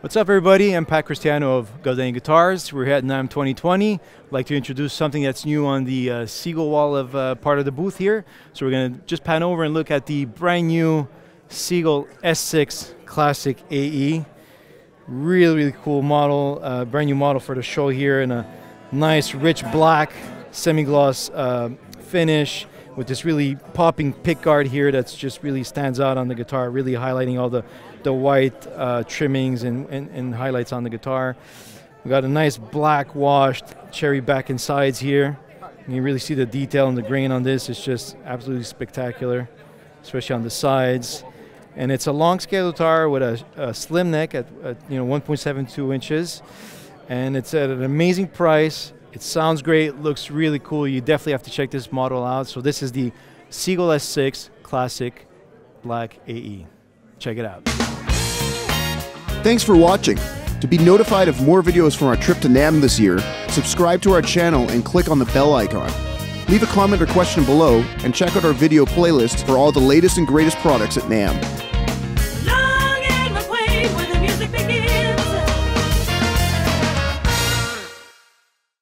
What's up, everybody? I'm Pat Cristiano of Godin Guitars. We're here at NAMM 2020. I'd like to introduce something that's new on the Seagull wall of part of the booth here. So we're going to just pan over and look at the brand new Seagull S6 Classic AE. Really cool model, brand new model for the show here, in a nice rich black semi-gloss finish with this really popping pickguard here that's just really stands out on the guitar, really highlighting all the white trimmings and highlights on the guitar. We got a nice black washed cherry back and sides here. And you really see the detail and the grain on this. It's just absolutely spectacular, especially on the sides. And it's a long scale guitar with a slim neck at 1.72 inches. And it's at an amazing price. It sounds great, looks really cool. You definitely have to check this model out. So this is the Seagull S6 Classic Black AE. Check it out. Thanks for watching. To be notified of more videos from our trip to NAMM this year, subscribe to our channel and click on the bell icon. Leave a comment or question below and check out our video playlist for all the latest and greatest products at NAMM.